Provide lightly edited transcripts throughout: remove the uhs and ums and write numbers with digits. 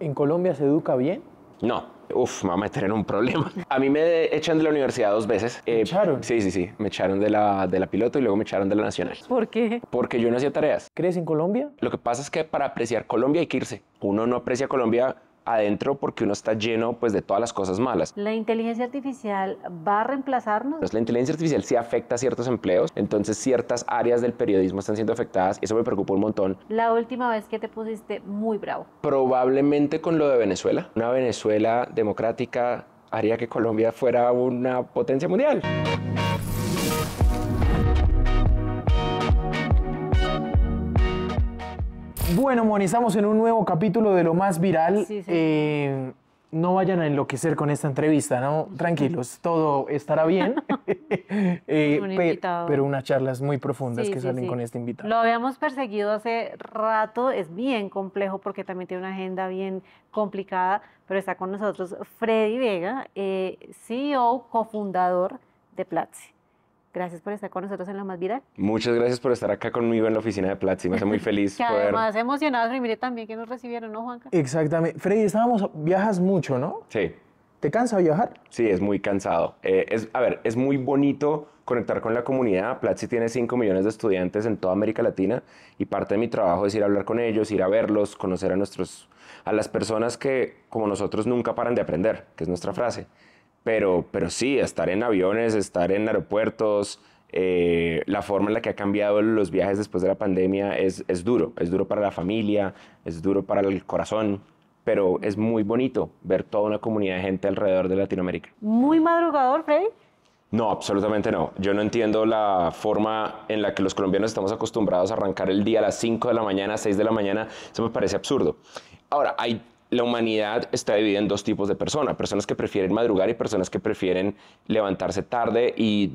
¿En Colombia se educa bien? No. Uf, me va a meter en un problema. A mí me echan de la universidad 2 veces. ¿Me echaron? Sí, sí, sí. Me echaron de la piloto y luego me echaron de la nacional. ¿Por qué? Porque yo no hacía tareas. ¿Crees en Colombia? Lo que pasa es que para apreciar Colombia hay que irse. Uno no aprecia Colombia adentro porque uno está lleno, pues, de todas las cosas malas. ¿La inteligencia artificial va a reemplazarnos? Pues la inteligencia artificial sí afecta a ciertos empleos, entonces ciertas áreas del periodismo están siendo afectadas y eso me preocupa un montón. ¿La última vez que te pusiste muy bravo? Probablemente con lo de Venezuela. Una Venezuela democrática haría que Colombia fuera una potencia mundial. Bueno, Moni, estamos en un nuevo capítulo de Lo Más Viral. Sí, sí. No vayan a enloquecer con esta entrevista, ¿no? Tranquilos, todo estará bien. Pero unas charlas muy profundas que salen con este invitado. Lo habíamos perseguido hace rato, es bien complejo porque también tiene una agenda bien complicada, pero está con nosotros Freddy Vega, CEO, cofundador de Platzi. Gracias por estar con nosotros en Lo Más Viral. Muchas gracias por estar acá conmigo en la oficina de Platzi. Me hace muy feliz. Que además emocionados. Y mire también que nos recibieron, ¿no, Juanca? Exactamente. Freddy, viajas mucho, ¿no? Sí. ¿Te cansa viajar? Sí, es muy cansado. Es muy bonito conectar con la comunidad. Platzi tiene 5 millones de estudiantes en toda América Latina y parte de mi trabajo es ir a hablar con ellos, ir a verlos, conocer a las personas que, como nosotros, nunca paran de aprender, que es nuestra frase. Pero sí, estar en aviones, estar en aeropuertos, la forma en la que ha cambiado los viajes después de la pandemia es duro. Es duro para la familia, es duro para el corazón, pero es muy bonito ver toda una comunidad de gente alrededor de Latinoamérica. ¿Muy madrugador, Freddy? No, absolutamente no. Yo no entiendo la forma en la que los colombianos estamos acostumbrados a arrancar el día a las 5 de la mañana, 6 de la mañana. Eso me parece absurdo. Ahora, la humanidad está dividida en 2 tipos de personas. Personas que prefieren madrugar y personas que prefieren levantarse tarde y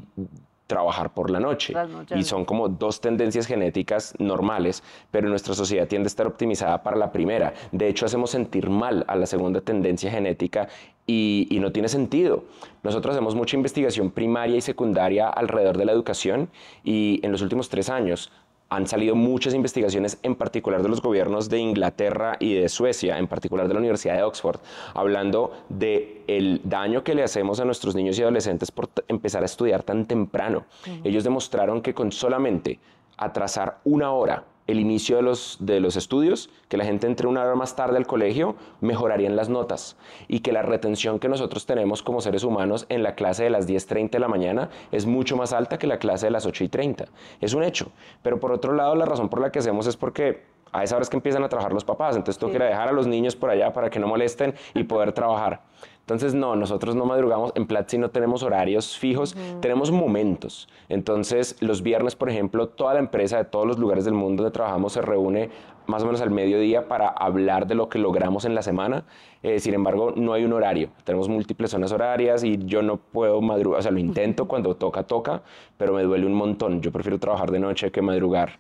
trabajar por la noche. Y son como 2 tendencias genéticas normales, pero nuestra sociedad tiende a estar optimizada para la primera. De hecho, hacemos sentir mal a la segunda tendencia genética y no tiene sentido. Nosotros hacemos mucha investigación primaria y secundaria alrededor de la educación y en los últimos 3 años... han salido muchas investigaciones, en particular de los gobiernos de Inglaterra y de Suecia, en particular de la Universidad de Oxford, hablando del daño que le hacemos a nuestros niños y adolescentes por empezar a estudiar tan temprano. Ellos demostraron que con solamente atrasar 1 hora el inicio de los estudios, que la gente entre 1 hora más tarde al colegio, mejorarían las notas y que la retención que nosotros tenemos como seres humanos en la clase de las 10:30 de la mañana es mucho más alta que la clase de las 8:30. Es un hecho. Pero por otro lado, la razón por la que hacemos es porque a esa hora es que empiezan a trabajar los papás, entonces tengo que ir a dejar a los niños por allá para que no molesten y poder trabajar. Entonces, no, nosotros no madrugamos. En Platzi no tenemos horarios fijos, tenemos momentos. Entonces, los viernes, por ejemplo, toda la empresa de todos los lugares del mundo donde trabajamos se reúne más o menos al mediodía para hablar de lo que logramos en la semana. Sin embargo, no hay un horario. Tenemos múltiples zonas horarias y yo no puedo madrugar. O sea, lo intento cuando toca, pero me duele un montón. Yo prefiero trabajar de noche que madrugar.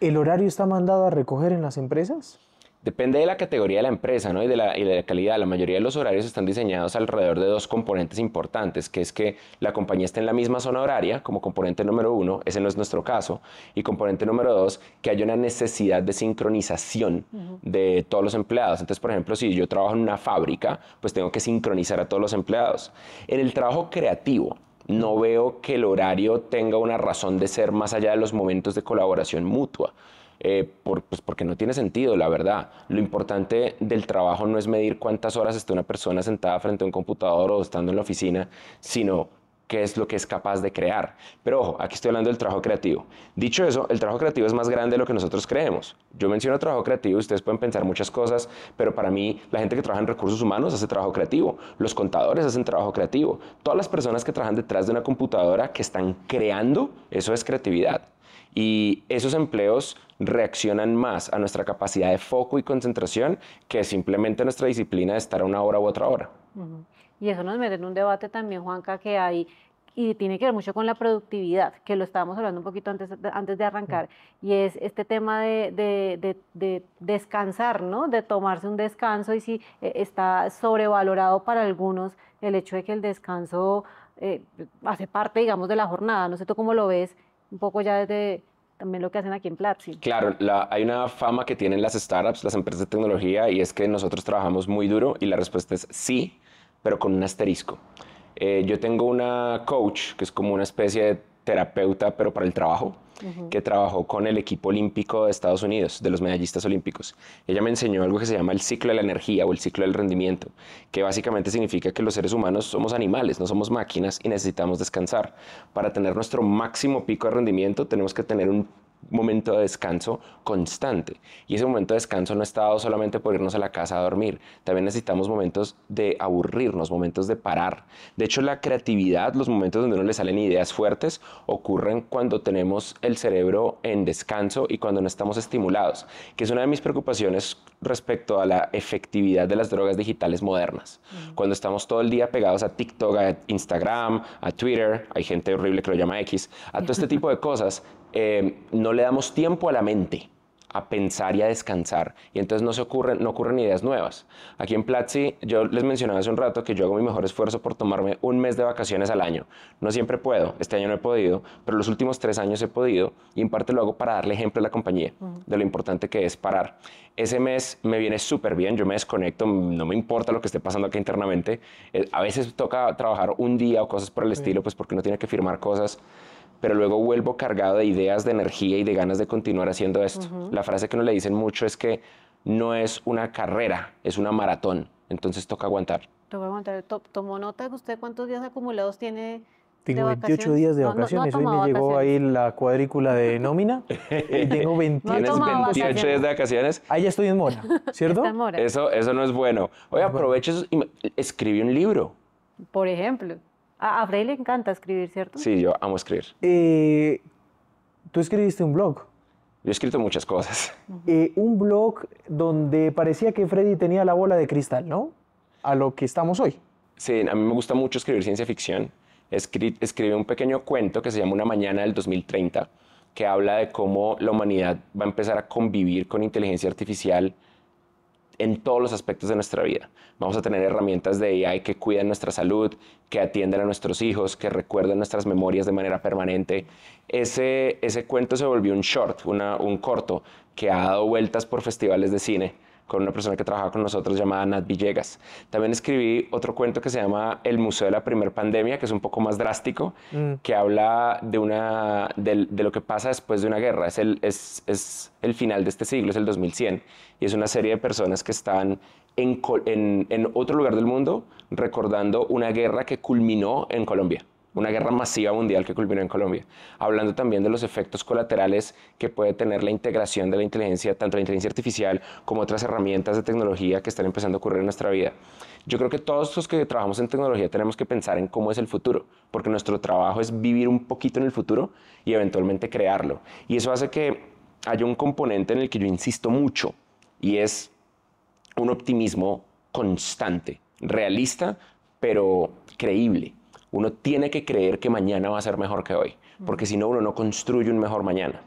¿El horario está mandado a recoger en las empresas? Depende de la categoría de la empresa, ¿no? y de la calidad. La mayoría de los horarios están diseñados alrededor de 2 componentes importantes, que es que la compañía esté en la misma zona horaria, como componente número 1, ese no es nuestro caso, y componente número 2, que haya una necesidad de sincronización de todos los empleados. Entonces, por ejemplo, si yo trabajo en una fábrica, pues tengo que sincronizar a todos los empleados. En el trabajo creativo, no veo que el horario tenga una razón de ser más allá de los momentos de colaboración mutua. Porque no tiene sentido, la verdad. Lo importante del trabajo no es medir cuántas horas está una persona sentada frente a un computador o estando en la oficina, sino qué es lo que es capaz de crear. Pero ojo, aquí estoy hablando del trabajo creativo. Dicho eso, el trabajo creativo es más grande de lo que nosotros creemos. Yo menciono trabajo creativo, ustedes pueden pensar muchas cosas, pero para mí la gente que trabaja en recursos humanos hace trabajo creativo, los contadores hacen trabajo creativo, todas las personas que trabajan detrás de una computadora que están creando, eso es creatividad. Y esos empleos reaccionan más a nuestra capacidad de foco y concentración que simplemente a nuestra disciplina de estar a una hora u otra hora. Y eso nos mete en un debate también, Juanca, que hay, y tiene que ver mucho con la productividad, que lo estábamos hablando un poquito antes de arrancar, y es este tema de descansar, ¿no? De tomarse un descanso, y si está sobrevalorado para algunos el hecho de que el descanso hace parte, digamos, de la jornada. No sé tú cómo lo ves, un poco ya desde también lo que hacen aquí en Platzi. Claro, hay una fama que tienen las startups, las empresas de tecnología, y es que nosotros trabajamos muy duro, y la respuesta es sí, pero con un asterisco. Yo tengo una coach, que es como una especie de terapeuta, pero para el trabajo, que trabajó con el equipo olímpico de Estados Unidos, de los medallistas olímpicos. Ella me enseñó algo que se llama el ciclo de la energía o el ciclo del rendimiento, que básicamente significa que los seres humanos somos animales, no somos máquinas, y necesitamos descansar. Para tener nuestro máximo pico de rendimiento tenemos que tener un momento de descanso constante, y ese momento de descanso no está dado solamente por irnos a la casa a dormir, también necesitamos momentos de aburrirnos, momentos de parar. De hecho, la creatividad, los momentos donde no le salen ideas fuertes, ocurren cuando tenemos el cerebro en descanso y cuando no estamos estimulados, que es una de mis preocupaciones respecto a la efectividad de las drogas digitales modernas. Cuando estamos todo el día pegados a TikTok, a Instagram, a Twitter, hay gente horrible que lo llama X, a todo este tipo de cosas, no le damos tiempo a la mente a pensar y a descansar, y entonces no ocurren ideas nuevas. Aquí en Platzi, yo les mencionaba hace un rato que yo hago mi mejor esfuerzo por tomarme un mes de vacaciones al año. No siempre puedo, este año no he podido, pero los últimos 3 años he podido, y en parte lo hago para darle ejemplo a la compañía de lo importante que es parar. Ese mes me viene súper bien, yo me desconecto, no me importa lo que esté pasando acá internamente. A veces toca trabajar un día o cosas por el estilo, pues porque uno tiene que firmar cosas, pero luego vuelvo cargado de ideas, de energía y de ganas de continuar haciendo esto. La frase que nos le dicen mucho es que no es una carrera, es una maratón, entonces toca aguantar. Toca aguantar. ¿Tomó nota que usted cuántos días acumulados tiene? Tengo 28 días de vacaciones, hoy me llegó ahí la cuadrícula de nómina, tengo 28 días de vacaciones. Ah, ya estoy en mora, ¿cierto? En mora. Eso no es bueno. Oye, aproveche eso y escribe un libro. Por ejemplo. A Freddy le encanta escribir, ¿cierto? Sí, yo amo escribir. ¿Tú escribiste un blog? Yo he escrito muchas cosas. Un blog donde parecía que Freddy tenía la bola de cristal, ¿no? A lo que estamos hoy. Sí, a mí me gusta mucho escribir ciencia ficción. Escribí un pequeño cuento que se llama Una mañana del 2030, que habla de cómo la humanidad va a empezar a convivir con inteligencia artificial en todos los aspectos de nuestra vida. Vamos a tener herramientas de AI que cuiden nuestra salud, que atiendan a nuestros hijos, que recuerden nuestras memorias de manera permanente. Ese cuento se volvió un short, un corto, que ha dado vueltas por festivales de cine, con una persona que trabajaba con nosotros llamada Nat Villegas. También escribí otro cuento que se llama El Museo de la Primera Pandemia, que es un poco más drástico, que habla de lo que pasa después de una guerra. Es el final de este siglo, es el 2100, y es una serie de personas que están en otro lugar del mundo recordando una guerra que culminó en Colombia. Una guerra masiva mundial que culminó en Colombia, hablando también de los efectos colaterales que puede tener la integración de la inteligencia, tanto la inteligencia artificial como otras herramientas de tecnología que están empezando a ocurrir en nuestra vida. Yo creo que todos los que trabajamos en tecnología tenemos que pensar en cómo es el futuro, porque nuestro trabajo es vivir un poquito en el futuro y eventualmente crearlo. Y eso hace que haya un componente en el que yo insisto mucho, y es un optimismo constante, realista, pero creíble. Uno tiene que creer que mañana va a ser mejor que hoy, porque si no, uno no construye un mejor mañana.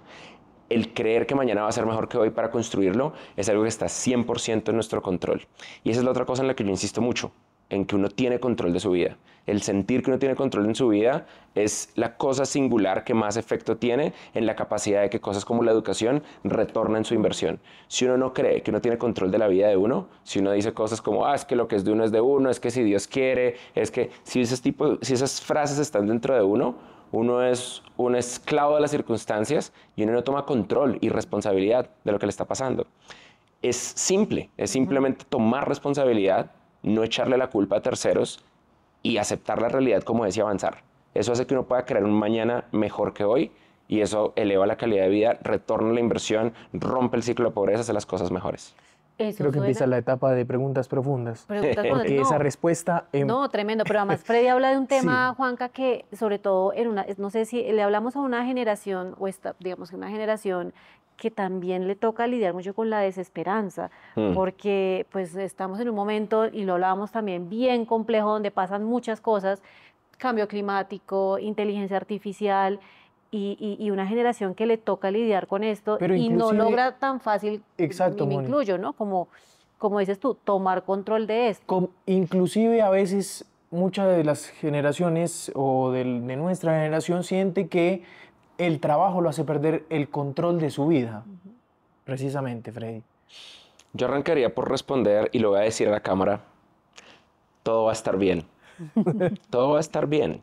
El creer que mañana va a ser mejor que hoy para construirlo es algo que está 100% en nuestro control. Y esa es la otra cosa en la que yo insisto mucho, en que uno tiene control de su vida. El sentir que uno tiene control en su vida es la cosa singular que más efecto tiene en la capacidad de que cosas como la educación retornen su inversión. Si uno no cree que uno tiene control de la vida de uno, si uno dice cosas como, es que lo que es de uno es de uno, es que si Dios quiere, es que si esas frases están dentro de uno, uno es un esclavo de las circunstancias y uno no toma control y responsabilidad de lo que le está pasando. Es simple, es simplemente tomar responsabilidad, no echarle la culpa a terceros y aceptar la realidad como es y avanzar. Eso hace que uno pueda crear un mañana mejor que hoy, y eso eleva la calidad de vida, retorna la inversión, rompe el ciclo de pobreza, hace las cosas mejores. Eso creo que empieza la etapa de preguntas profundas. Porque esa respuesta... No, tremendo, pero además Freddy habla de un tema, Juanca, que sobre todo en una... No sé si le hablamos a una generación, o digamos que una generación que también le toca lidiar mucho con la desesperanza, porque pues estamos en un momento, y lo hablábamos también, bien complejo, donde pasan muchas cosas, cambio climático, inteligencia artificial, y una generación que le toca lidiar con esto, pero y no logra tan fácil, exacto, me incluyo, ¿no? Como dices tú, tomar control de esto. Inclusive a veces muchas de las generaciones, o de nuestra generación, siente que el trabajo lo hace perder el control de su vida. Precisamente, Freddy. Yo arrancaría por responder, y lo voy a decir a la cámara, todo va a estar bien. Todo va a estar bien.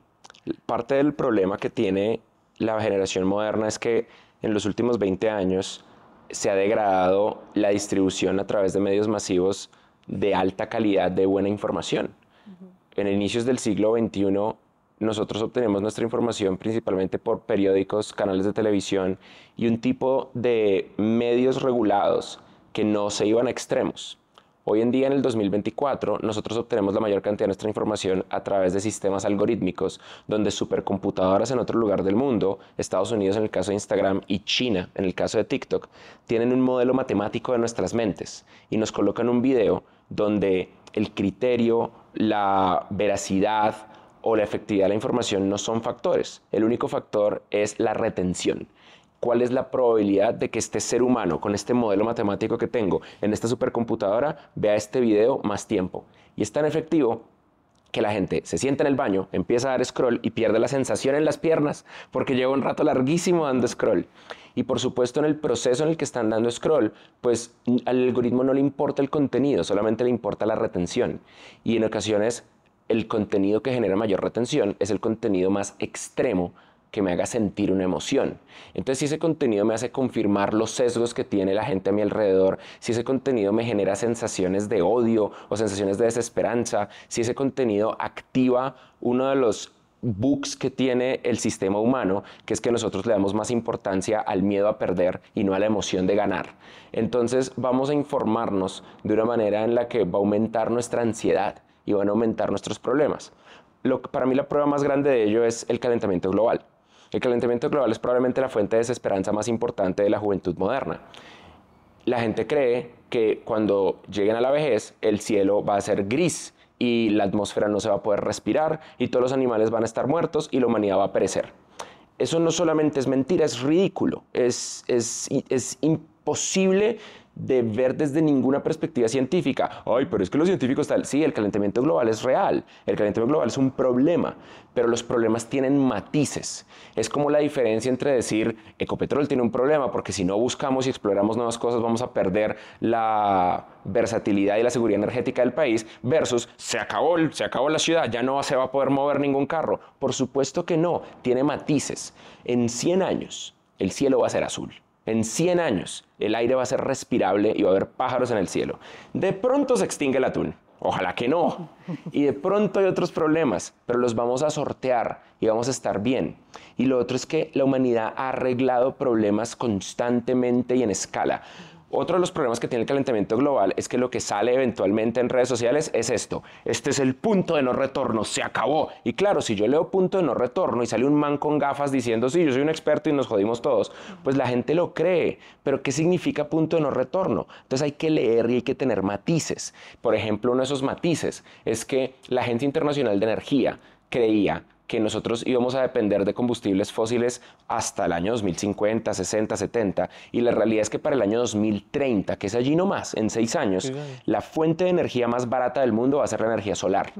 Parte del problema que tiene la generación moderna es que en los últimos 20 años se ha degradado la distribución a través de medios masivos de alta calidad de buena información. En inicios del siglo XXI, nosotros obtenemos nuestra información principalmente por periódicos, canales de televisión y un tipo de medios regulados que no se iban a extremos. Hoy en día, en el 2024, nosotros obtenemos la mayor cantidad de nuestra información a través de sistemas algorítmicos, donde supercomputadoras en otro lugar del mundo, Estados Unidos en el caso de Instagram y China en el caso de TikTok, tienen un modelo matemático de nuestras mentes y nos colocan un video donde el criterio, la veracidad o la efectividad de la información no son factores. El único factor es la retención. ¿Cuál es la probabilidad de que este ser humano, con este modelo matemático que tengo en esta supercomputadora, vea este video más tiempo? Y es tan efectivo que la gente se sienta en el baño, empieza a dar scroll y pierde la sensación en las piernas porque lleva un rato larguísimo dando scroll. Y por supuesto, en el proceso en el que están dando scroll, pues al algoritmo no le importa el contenido, solamente le importa la retención. Y en ocasiones el contenido que genera mayor retención es el contenido más extremo que me haga sentir una emoción. Entonces, si ese contenido me hace confirmar los sesgos que tiene la gente a mi alrededor, si ese contenido me genera sensaciones de odio o sensaciones de desesperanza, si ese contenido activa uno de los bugs que tiene el sistema humano, que es que nosotros le damos más importancia al miedo a perder y no a la emoción de ganar. Entonces, vamos a informarnos de una manera en la que va a aumentar nuestra ansiedad y van a aumentar nuestros problemas. Para mí la prueba más grande de ello es el calentamiento global. El calentamiento global es probablemente la fuente de desesperanza más importante de la juventud moderna. La gente cree que cuando lleguen a la vejez, el cielo va a ser gris y la atmósfera no se va a poder respirar y todos los animales van a estar muertos y la humanidad va a perecer. Eso no solamente es mentira, es ridículo. Es imposible de ver desde ninguna perspectiva científica. Ay, pero es que los científicos tal... Sí, el calentamiento global es real. El calentamiento global es un problema, pero los problemas tienen matices. Es como la diferencia entre decir Ecopetrol tiene un problema porque si no buscamos y exploramos nuevas cosas vamos a perder la versatilidad y la seguridad energética del país versus se acabó la ciudad, ya no se va a poder mover ningún carro. Por supuesto que no, tiene matices. En 100 años el cielo va a ser azul. En 100 años el aire va a ser respirable y va a haber pájaros en el cielo. De pronto se extingue el atún. Ojalá que no. Y de pronto hay otros problemas, pero los vamos a sortear y vamos a estar bien. Y lo otro es que la humanidad ha arreglado problemas constantemente y en escala. Otro de los problemas que tiene el calentamiento global es que lo que sale eventualmente en redes sociales es esto. Este es el punto de no retorno, se acabó. Y claro, si yo leo punto de no retorno y sale un man con gafas diciendo, sí, yo soy un experto y nos jodimos todos, pues la gente lo cree. Pero ¿qué significa punto de no retorno? Entonces hay que leer y hay que tener matices. Por ejemplo, uno de esos matices es que la Agencia Internacional de Energía creía que nosotros íbamos a depender de combustibles fósiles hasta el año 2050, 60, 70, y la realidad es que para el año 2030, que es allí nomás, en 6 años, la fuente de energía más barata del mundo va a ser la energía solar,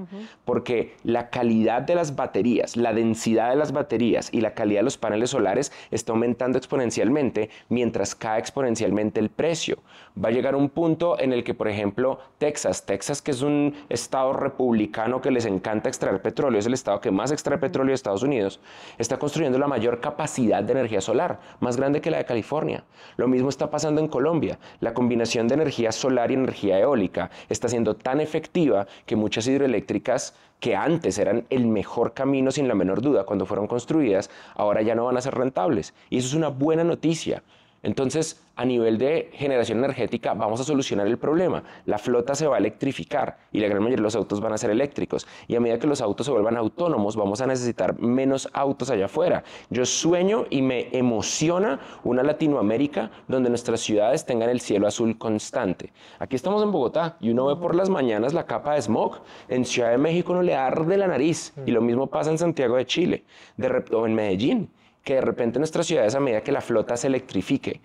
porque la calidad de las baterías, la densidad de las baterías y la calidad de los paneles solares está aumentando exponencialmente, mientras cae exponencialmente el precio. Va a llegar un punto en el que, por ejemplo, Texas, que es un estado republicano que les encanta extraer petróleo, es el estado que más extrae petróleo de Estados Unidos, está construyendo la mayor capacidad de energía solar, más grande que la de California. Lo mismo está pasando en Colombia. La combinación de energía solar y energía eólica está siendo tan efectiva que muchas hidroeléctricas que antes eran el mejor camino sin la menor duda cuando fueron construidas, ahora ya no van a ser rentables. Y eso es una buena noticia. Entonces, a nivel de generación energética, vamos a solucionar el problema. La flota se va a electrificar y la gran mayoría de los autos van a ser eléctricos. Y a medida que los autos se vuelvan autónomos, vamos a necesitar menos autos allá afuera. Yo sueño y me emociona una Latinoamérica donde nuestras ciudades tengan el cielo azul constante. Aquí estamos en Bogotá y uno ve por las mañanas la capa de smog. En Ciudad de México no le arde la nariz. Y lo mismo pasa en Santiago de Chile o en Medellín, que de repente nuestras ciudades, a medida que la flota se electrifique,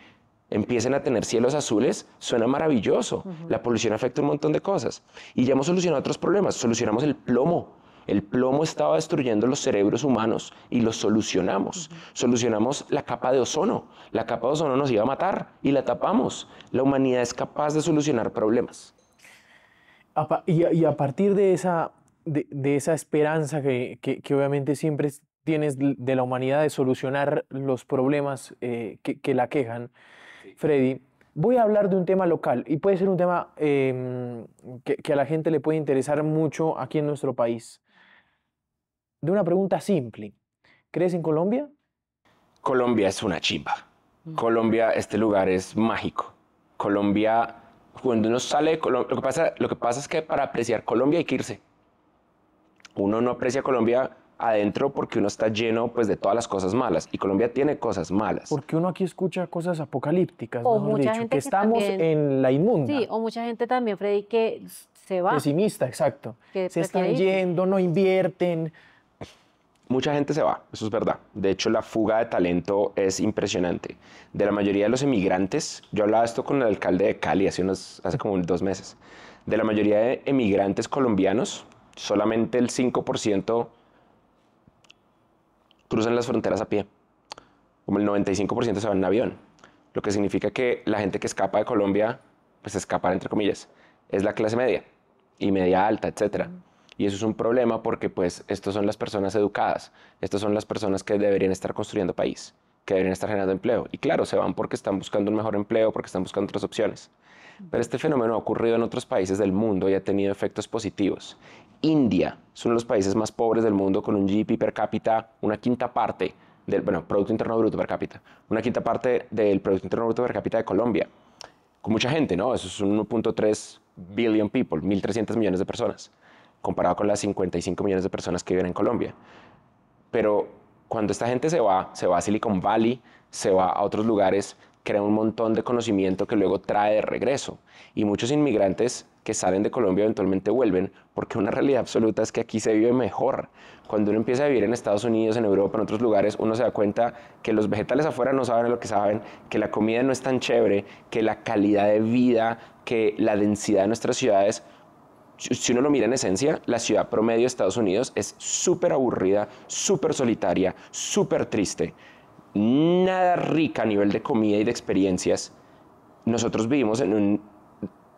empiecen a tener cielos azules, suena maravilloso. La polución afecta un montón de cosas. Y ya hemos solucionado otros problemas. Solucionamos el plomo. El plomo estaba destruyendo los cerebros humanos y los solucionamos. Solucionamos la capa de ozono. La capa de ozono nos iba a matar y la tapamos. La humanidad es capaz de solucionar problemas. Y a partir de esa esperanza que obviamente siempre tienes de la humanidad de solucionar los problemas que la quejan, Freddy, voy a hablar de un tema local y puede ser un tema que a la gente le puede interesar mucho aquí en nuestro país. De una pregunta simple. ¿Crees en Colombia? Colombia es una chimba. Colombia, este lugar es mágico. Colombia, cuando uno sale de Colombia, lo que pasa es que para apreciar Colombia hay que irse. Uno no aprecia Colombia adentro porque uno está lleno, pues, de todas las cosas malas. Y Colombia tiene cosas malas. Porque uno aquí escucha cosas apocalípticas, o mejor dicho, que estamos también en la inmunda. Sí, o mucha gente también, Freddy, que se va. Pesimista, exacto. Que se están yendo, no invierten. Mucha gente se va, eso es verdad. De hecho, la fuga de talento es impresionante. De la mayoría de los emigrantes, yo hablaba esto con el alcalde de Cali hace como 2 meses, de la mayoría de emigrantes colombianos, solamente el 5% cruzan las fronteras a pie, como el 95% se van en avión, lo que significa que la gente que escapa de Colombia, pues escapar entre comillas, es la clase media y media alta, etcétera. Y eso es un problema porque, pues, estos son las personas educadas, estas son las personas que deberían estar construyendo país, que deberían estar generando empleo. Y claro, se van porque están buscando un mejor empleo, porque están buscando otras opciones. Pero este fenómeno ha ocurrido en otros países del mundo y ha tenido efectos positivos. India es uno de los países más pobres del mundo, con un GDP per cápita, una quinta parte del Producto Interno Bruto per cápita, una quinta parte del Producto Interno Bruto per cápita de Colombia. Con mucha gente, ¿no? Eso es 1.3 billion people, 1.300 millones de personas, comparado con las 55 millones de personas que viven en Colombia. Pero cuando esta gente se va a Silicon Valley, se va a otros lugares, crea un montón de conocimiento que luego trae de regreso. Y muchos inmigrantes que salen de Colombia eventualmente vuelven, porque una realidad absoluta es que aquí se vive mejor. Cuando uno empieza a vivir en Estados Unidos, en Europa, en otros lugares, uno se da cuenta que los vegetales afuera no saben lo que saben, que la comida no es tan chévere, que la calidad de vida, que la densidad de nuestras ciudades. Si uno lo mira en esencia, la ciudad promedio de Estados Unidos es súper aburrida, súper solitaria, súper triste. Nada rica a nivel de comida y de experiencias. Nosotros vivimos en un...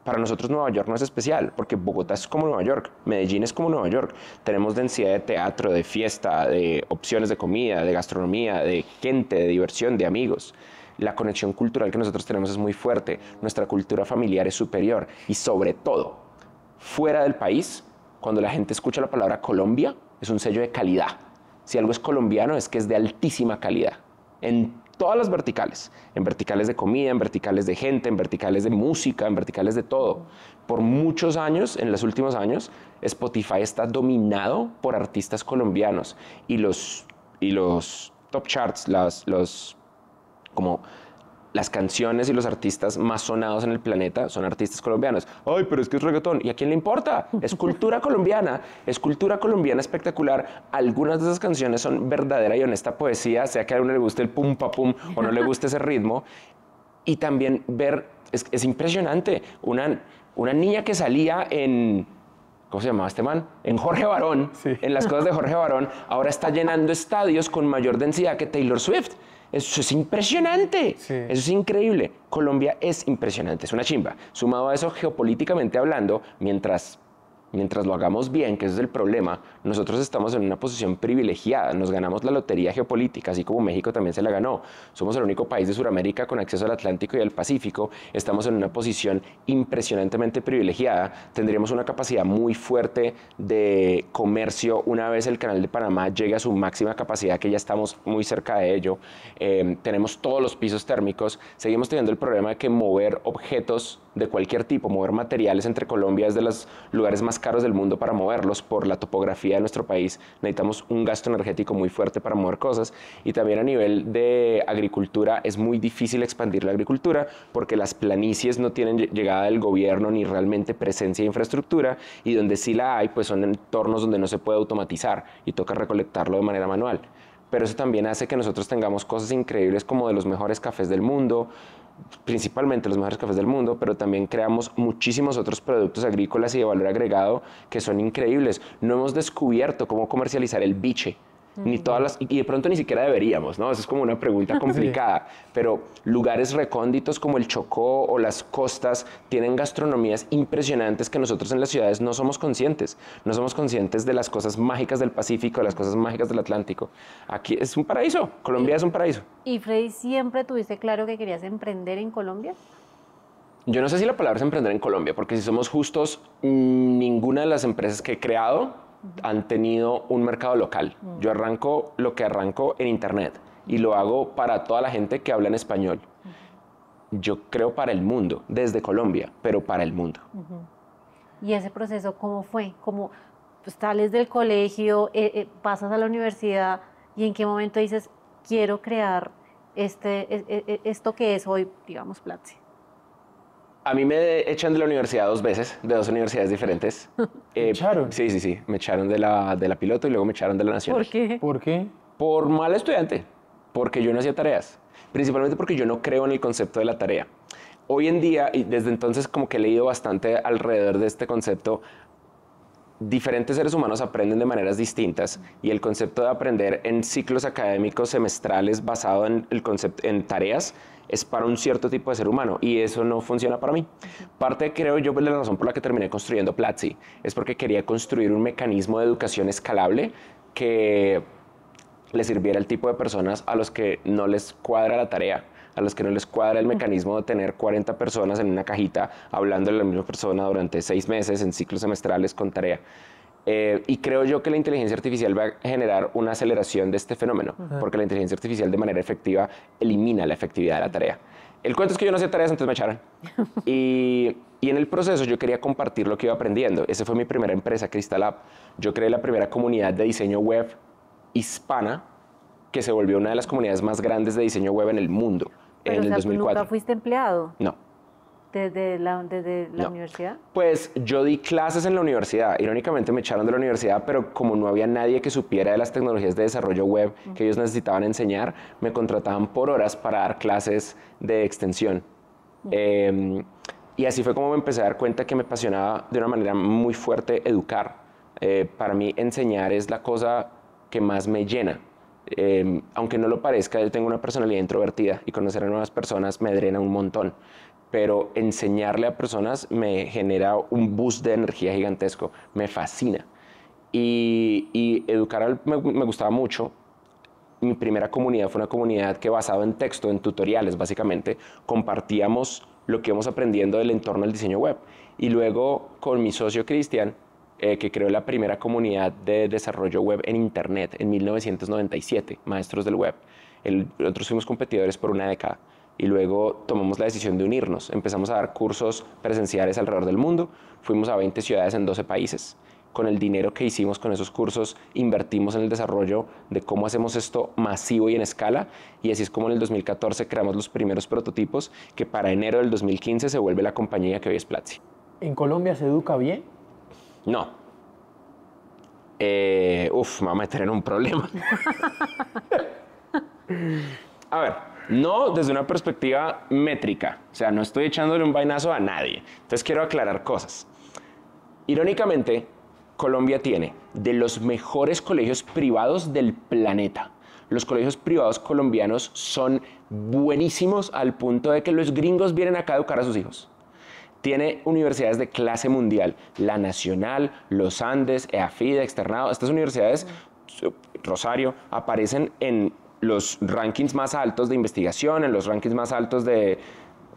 Para nosotros Nueva York no es especial, porque Bogotá es como Nueva York, Medellín es como Nueva York. Tenemos densidad de teatro, de fiesta, de opciones de comida, de gastronomía, de gente, de diversión, de amigos. La conexión cultural que nosotros tenemos es muy fuerte. Nuestra cultura familiar es superior. Y sobre todo, fuera del país, cuando la gente escucha la palabra Colombia, es un sello de calidad. Si algo es colombiano es que es de altísima calidad. En todas las verticales, en verticales de comida, en verticales de gente, en verticales de música, en verticales de todo. Por muchos años, en los últimos años, Spotify está dominado por artistas colombianos y los top charts, como las canciones y los artistas más sonados en el planeta son artistas colombianos. Ay, pero es que es reggaetón. ¿Y a quién le importa? Es cultura colombiana espectacular. Algunas de esas canciones son verdadera y honesta poesía, sea que a uno le guste el pum pa pum o no le guste ese ritmo. Y también ver, es impresionante, una niña que salía en... ¿Cómo se llamaba este man? En Jorge Barón, sí. En las cosas de Jorge Barón, ahora está llenando estadios con mayor densidad que Taylor Swift. Eso es impresionante, sí. Eso es increíble. Colombia es impresionante, es una chimba. Sumado a eso, geopolíticamente hablando, mientras lo hagamos bien, que ese es el problema, nosotros estamos en una posición privilegiada. Nos ganamos la lotería geopolítica, así como México también se la ganó. Somos el único país de Sudamérica con acceso al Atlántico y al Pacífico. Estamos en una posición impresionantemente privilegiada. Tendríamos una capacidad muy fuerte de comercio una vez el Canal de Panamá llegue a su máxima capacidad, que ya estamos muy cerca de ello. Tenemos todos los pisos térmicos. Seguimos teniendo el problema de que mover objetos de cualquier tipo, mover materiales entre Colombia es de los lugares más caros del mundo para moverlos por la topografía de nuestro país. Necesitamos un gasto energético muy fuerte para mover cosas, y también a nivel de agricultura es muy difícil expandir la agricultura porque las planicies no tienen llegada del gobierno ni realmente presencia de infraestructura, y donde sí la hay, pues son entornos donde no se puede automatizar y toca recolectarlo de manera manual. Pero eso también hace que nosotros tengamos cosas increíbles como de los mejores cafés del mundo, principalmente los mejores cafés del mundo, pero también creamos muchísimos otros productos agrícolas y de valor agregado que son increíbles. No hemos descubierto cómo comercializar el biche, ni todas las, y de pronto ni siquiera deberíamos, ¿no? Eso es como una pregunta complicada, pero lugares recónditos como el Chocó o las costas tienen gastronomías impresionantes que nosotros en las ciudades no somos conscientes. No somos conscientes de las cosas mágicas del Pacífico, de las cosas mágicas del Atlántico. Aquí es un paraíso, Colombia es un paraíso. ¿Y Freddy, siempre tuviste claro que querías emprender en Colombia? Yo no sé si la palabra es emprender en Colombia, porque si somos justos, ninguna de las empresas que he creado han tenido un mercado local. Yo arranco lo que arranco en internet y lo hago para toda la gente que habla en español. Yo creo para el mundo, desde Colombia, pero para el mundo. ¿Y ese proceso cómo fue? ¿Cómo sales del colegio, pasas a la universidad y en qué momento dices, quiero crear esto que es hoy, digamos, Platzi? A mí me echan de la universidad dos veces, de dos universidades diferentes. ¿Me echaron? Sí, sí, sí. Me echaron de la piloto y luego me echaron de la nacional. ¿Por qué? ¿Por qué? Por mal estudiante, porque yo no hacía tareas. Principalmente porque yo no creo en el concepto de la tarea. Hoy en día, y desde entonces como que he leído bastante alrededor de este concepto, diferentes seres humanos aprenden de maneras distintas y el concepto de aprender en ciclos académicos semestrales basado en, en tareas es para un cierto tipo de ser humano y eso no funciona para mí. Parte, creo yo, de la razón por la que terminé construyendo Platzi es porque quería construir un mecanismo de educación escalable que le sirviera al tipo de personas a los que no les cuadra la tarea, a los que no les cuadra el mecanismo de tener 40 personas en una cajita hablando de la misma persona durante 6 meses en ciclos semestrales con tarea. Y creo yo que la inteligencia artificial va a generar una aceleración de este fenómeno, porque la inteligencia artificial de manera efectiva elimina la efectividad de la tarea. El cuento es que yo no hacía tareas, entonces me echaron. Y en el proceso yo quería compartir lo que iba aprendiendo. Esa fue mi primera empresa, Crystal Lab. Yo creé la primera comunidad de diseño web hispana que se volvió una de las comunidades más grandes de diseño web en el mundo. Pero, en el 2004. ¿Tú nunca fuiste empleado? No. ¿Desde la universidad? Pues yo di clases en la universidad. Irónicamente me echaron de la universidad, pero como no había nadie que supiera de las tecnologías de desarrollo web que ellos necesitaban enseñar, me contrataban por horas para dar clases de extensión. Y así fue como me empecé a dar cuenta que me apasionaba de una manera muy fuerte educar. Para mí enseñar es la cosa que más me llena. Aunque no lo parezca, yo tengo una personalidad introvertida y conocer a nuevas personas me drena un montón, pero enseñarle a personas me genera un boost de energía gigantesco, me fascina. Y educar me gustaba mucho. Mi primera comunidad fue una comunidad que basada en texto, en tutoriales básicamente, compartíamos lo que íbamos aprendiendo del entorno del diseño web. Y luego con mi socio Cristian, que creó la primera comunidad de desarrollo web en internet en 1997, Maestros del Web. Nosotros fuimos competidores por una década y luego tomamos la decisión de unirnos. Empezamos a dar cursos presenciales alrededor del mundo, fuimos a 20 ciudades en 12 países. Con el dinero que hicimos con esos cursos, invertimos en el desarrollo de cómo hacemos esto masivo y en escala, y así es como en el 2014 creamos los primeros prototipos, que para enero del 2015 se vuelve la compañía que hoy es Platzi. ¿En Colombia se educa bien? No. Me va a meter en un problema. A ver, no desde una perspectiva métrica. O sea, no estoy echándole un vainazo a nadie. Entonces quiero aclarar cosas. Irónicamente, Colombia tiene de los mejores colegios privados del planeta. Los colegios privados colombianos son buenísimos al punto de que los gringos vienen acá a educar a sus hijos. Tiene universidades de clase mundial, la Nacional, los Andes, EAFID, Externado. Estas universidades, Rosario, aparecen en los rankings más altos de investigación, en los rankings más altos de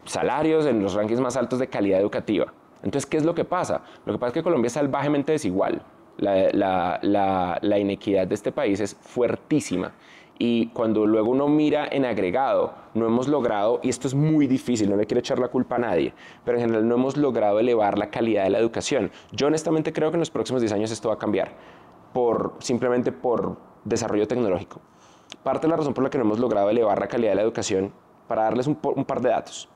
salarios, en los rankings más altos de calidad educativa. Entonces, ¿qué es lo que pasa? Lo que pasa es que Colombia es salvajemente desigual. La inequidad de este país es fuertísima. Y cuando luego uno mira en agregado, no hemos logrado, y esto es muy difícil, no le quiero echar la culpa a nadie, pero en general no hemos logrado elevar la calidad de la educación. Yo honestamente creo que en los próximos 10 años esto va a cambiar, simplemente por desarrollo tecnológico. Parte de la razón por la que no hemos logrado elevar la calidad de la educación, para darles un par de datos.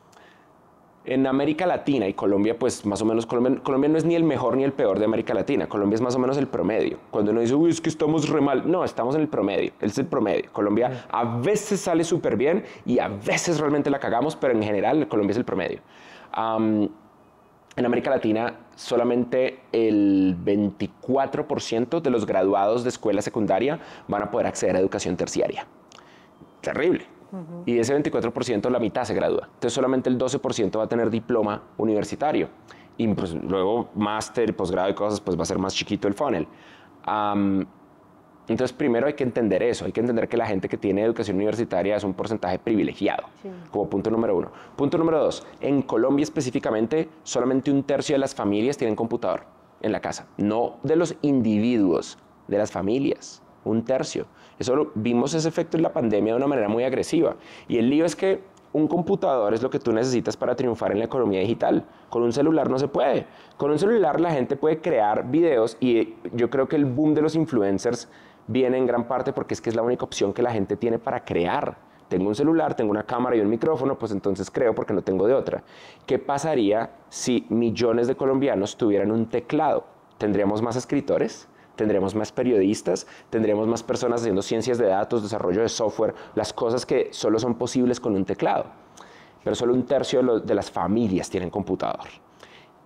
en América Latina, y Colombia, pues más o menos, Colombia no es ni el mejor ni el peor de América Latina, Colombia es más o menos el promedio. Cuando uno dice, uy, es que estamos re mal, no, estamos en el promedio, es el promedio. Colombia a veces sale súper bien y a veces realmente la cagamos, pero en general Colombia es el promedio. En América Latina, solamente el 24% de los graduados de escuela secundaria van a poder acceder a educación terciaria. Terrible. Uh-huh. Y de ese 24%, la mitad se gradúa. Entonces, solamente el 12% va a tener diploma universitario. Y pues, luego, máster, posgrado y cosas, pues va a ser más chiquito el funnel. Entonces, primero hay que entender eso. Hay que entender que la gente que tiene educación universitaria es un porcentaje privilegiado, sí, como punto número uno. Punto número dos, en Colombia específicamente, solamente 1/3 de las familias tienen computador en la casa. No de los individuos, de las familias. 1/3. Eso vimos ese efecto en la pandemia de una manera muy agresiva. Y el lío es que un computador es lo que tú necesitas para triunfar en la economía digital. Con un celular no se puede. Con un celular la gente puede crear videos y yo creo que el boom de los influencers viene en gran parte porque es que es la única opción que la gente tiene para crear. Tengo un celular, tengo una cámara y un micrófono, pues entonces creo porque no tengo de otra. ¿Qué pasaría si millones de colombianos tuvieran un teclado? ¿Tendríamos más escritores? ¿Tendríamos más periodistas? ¿Tendríamos más personas haciendo ciencias de datos, desarrollo de software? Las cosas que solo son posibles con un teclado. Pero solo 1/3 de las familias tienen computador.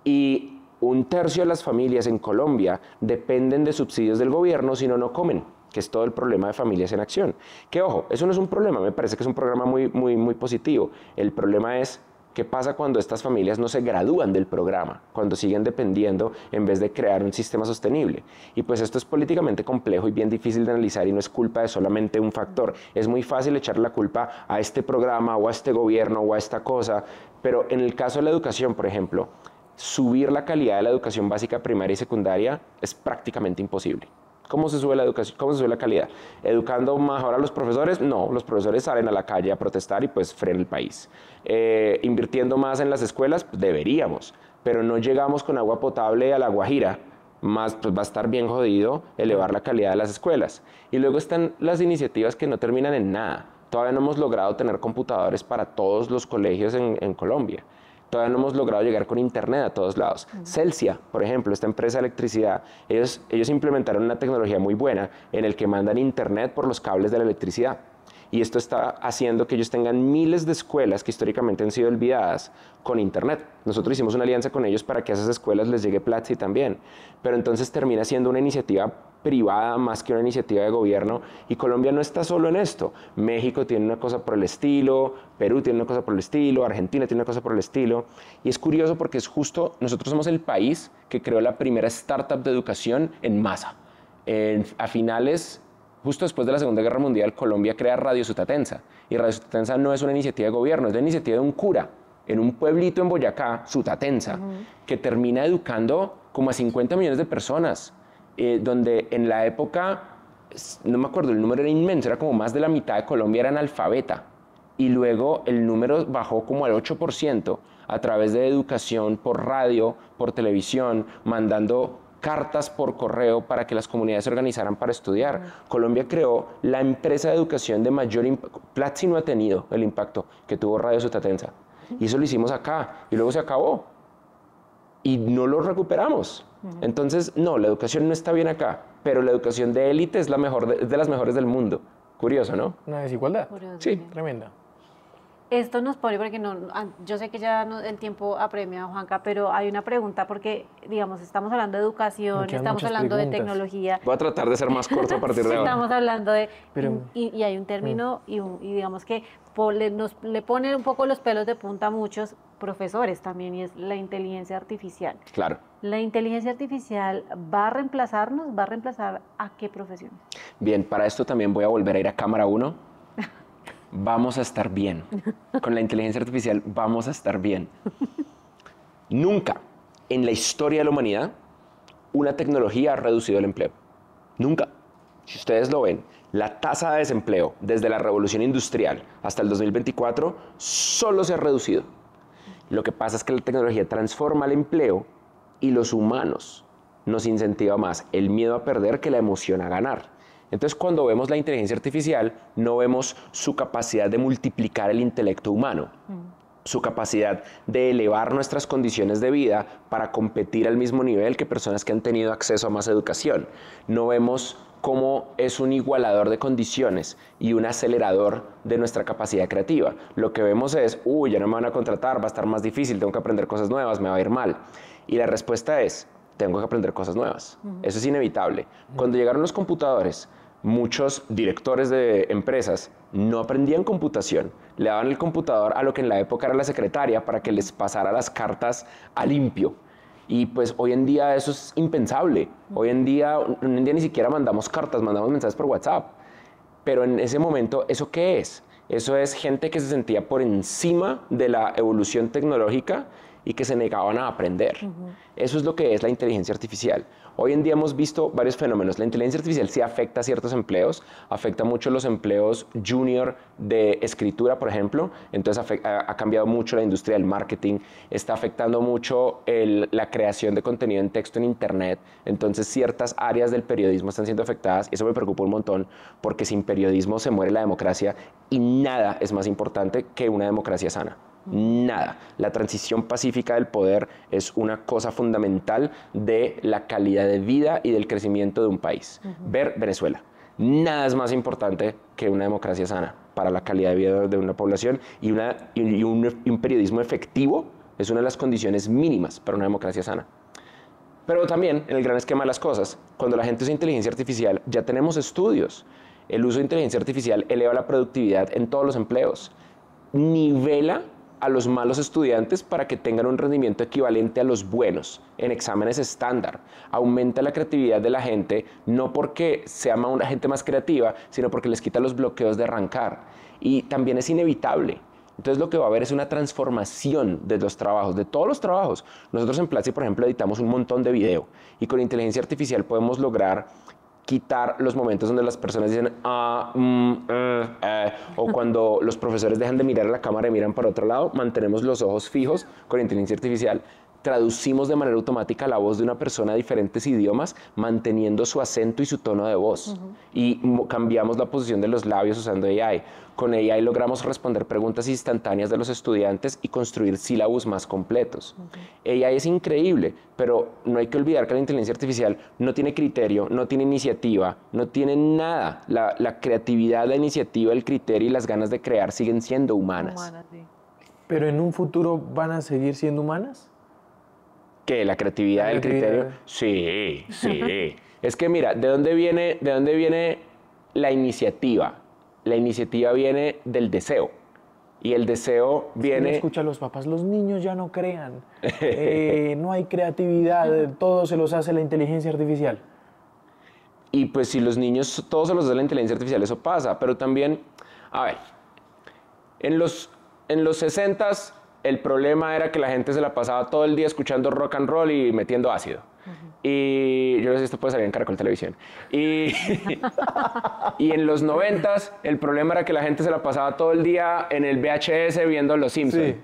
Y 1/3 de las familias en Colombia dependen de subsidios del gobierno, si no, no comen, que es todo el problema de Familias en Acción. Que, ojo, eso no es un problema, me parece que es un programa muy positivo. El problema es, ¿qué pasa cuando estas familias no se gradúan del programa? Cuando siguen dependiendo en vez de crear un sistema sostenible. Y pues esto es políticamente complejo y bien difícil de analizar y no es culpa de solamente un factor. Es muy fácil echar la culpa a este programa o a este gobierno o a esta cosa, pero en el caso de la educación, por ejemplo, subir la calidad de la educación básica, primaria y secundaria es prácticamente imposible. ¿Cómo se sube la educación? ¿Cómo se sube la calidad? ¿Educando mejor a los profesores? No, los profesores salen a la calle a protestar y pues frena el país. ¿Invirtiendo más en las escuelas? Pues deberíamos, pero no llegamos con agua potable a La Guajira, más pues va a estar bien jodido elevar la calidad de las escuelas. Y luego están las iniciativas que no terminan en nada. Todavía no hemos logrado tener computadores para todos los colegios en Colombia. Todavía no hemos logrado llegar con internet a todos lados. Uh-huh. Celsia, por ejemplo, esta empresa de electricidad, ellos implementaron una tecnología muy buena en el que mandan internet por los cables de la electricidad. Y esto está haciendo que ellos tengan miles de escuelas que históricamente han sido olvidadas con internet. Nosotros hicimos una alianza con ellos para que a esas escuelas les llegue Platzi también. Pero entonces termina siendo una iniciativa privada más que una iniciativa de gobierno. Y Colombia no está solo en esto. México tiene una cosa por el estilo, Perú tiene una cosa por el estilo, Argentina tiene una cosa por el estilo. Y es curioso porque es justo, nosotros somos el país que creó la primera startup de educación en masa. A finales, justo después de la Segunda Guerra Mundial, Colombia crea Radio Sutatenza. Y Radio Sutatenza no es una iniciativa de gobierno, es la iniciativa de un cura en un pueblito en Boyacá, Sutatenza, que termina educando como a 50 millones de personas. Donde en la época, no me acuerdo, el número era inmenso, era como más de la mitad de Colombia era analfabeta. Y luego el número bajó como al 8% a través de educación por radio, por televisión, mandando cartas por correo para que las comunidades se organizaran para estudiar. Colombia creó la empresa de educación de mayor impacto. Platzi no ha tenido el impacto que tuvo Radio Sutatenza. Y eso lo hicimos acá. Y luego se acabó. Y no lo recuperamos. Entonces, no, la educación no está bien acá. Pero la educación de élite es la mejor de las mejores del mundo. Curioso, ¿no? Una desigualdad. Curioso, sí, tremenda. Esto nos pone, porque no, yo sé que ya no, el tiempo apremia, Juanca, pero hay una pregunta porque, digamos, estamos hablando de educación, estamos hablando de tecnología. Voy a tratar de ser más corto a partir de ahora. Estamos hablando de... Pero, y hay un término y digamos que le pone un poco los pelos de punta a muchos profesores también, y es la inteligencia artificial. Claro. ¿La inteligencia artificial va a reemplazarnos? ¿Va a reemplazar a qué profesión? Bien, para esto también voy a volver a ir a cámara 1. Vamos a estar bien. Con la inteligencia artificial vamos a estar bien. Nunca en la historia de la humanidad una tecnología ha reducido el empleo. Nunca. Si ustedes lo ven, la tasa de desempleo desde la revolución industrial hasta el 2024 solo se ha reducido. Lo que pasa es que la tecnología transforma el empleo y los humanos nos incentiva más el miedo a perder que la emoción a ganar. Entonces, cuando vemos la inteligencia artificial, no vemos su capacidad de multiplicar el intelecto humano. su capacidad de elevar nuestras condiciones de vida para competir al mismo nivel que personas que han tenido acceso a más educación. No vemos cómo es un igualador de condiciones y un acelerador de nuestra capacidad creativa. Lo que vemos es, ya no me van a contratar, va a estar más difícil, tengo que aprender cosas nuevas, me va a ir mal. Y la respuesta es, tengo que aprender cosas nuevas. Eso es inevitable. Cuando llegaron los computadores, muchos directores de empresas no aprendían computación. Le daban el computador a lo que en la época era la secretaria para que les pasara las cartas a limpio. Y pues hoy en día eso es impensable. Hoy en día ni siquiera mandamos cartas, mandamos mensajes por WhatsApp. Pero en ese momento, ¿eso qué es? Eso es gente que se sentía por encima de la evolución tecnológica y que se negaban a aprender. Eso es lo que es la inteligencia artificial. Hoy en día hemos visto varios fenómenos. La inteligencia artificial sí afecta a ciertos empleos, afecta mucho los empleos junior de escritura, por ejemplo. Entonces ha cambiado mucho la industria del marketing, está afectando mucho la creación de contenido en texto en internet. Entonces ciertas áreas del periodismo están siendo afectadas y eso me preocupa un montón porque sin periodismo se muere la democracia y nada es más importante que una democracia sana. Nada. La transición pacífica del poder es una cosa fundamental de la calidad de vida y del crecimiento de un país. Ver Venezuela. Nada es más importante que una democracia sana para la calidad de vida de una población y un periodismo efectivo es una de las condiciones mínimas para una democracia sana. Pero también, en el gran esquema de las cosas, cuando la gente usa inteligencia artificial, ya tenemos estudios. El uso de inteligencia artificial eleva la productividad en todos los empleos. Nivela a los malos estudiantes para que tengan un rendimiento equivalente a los buenos en exámenes estándar. Aumenta la creatividad de la gente, no porque sea una gente más creativa, sino porque les quita los bloqueos de arrancar. Y también es inevitable. Entonces lo que va a haber es una transformación de los trabajos, de todos los trabajos. Nosotros en Platzi, por ejemplo, editamos un montón de video y con inteligencia artificial podemos lograr quitar los momentos donde las personas dicen o cuando los profesores dejan de mirar a la cámara y miran para otro lado, mantenemos los ojos fijos con inteligencia artificial. Traducimos de manera automática la voz de una persona a diferentes idiomas, manteniendo su acento y su tono de voz. Y cambiamos la posición de los labios usando AI. Con AI logramos responder preguntas instantáneas de los estudiantes y construir sílabos más completos. AI es increíble, pero no hay que olvidar que la inteligencia artificial no tiene criterio, no tiene iniciativa, no tiene nada. La creatividad, la iniciativa, el criterio y las ganas de crear siguen siendo humanas. ¿Pero en un futuro van a seguir siendo humanas? ¿Qué? ¿La creatividad del criterio? Sí, sí. Es que mira, ¿de dónde viene la iniciativa? La iniciativa viene del deseo. Y el deseo viene... Escucha a los papás, los niños ya no crean. No hay creatividad, todo se los hace la inteligencia artificial. Y pues si los niños, todo se los hace la inteligencia artificial, eso pasa. Pero también, a ver, en los 60's, el problema era que la gente se la pasaba todo el día escuchando rock and roll y metiendo ácido. Y yo no sé si esto puede salir en Caracol Televisión. Y en los 90's, el problema era que la gente se la pasaba todo el día en el VHS viendo Los Simpsons. Sí.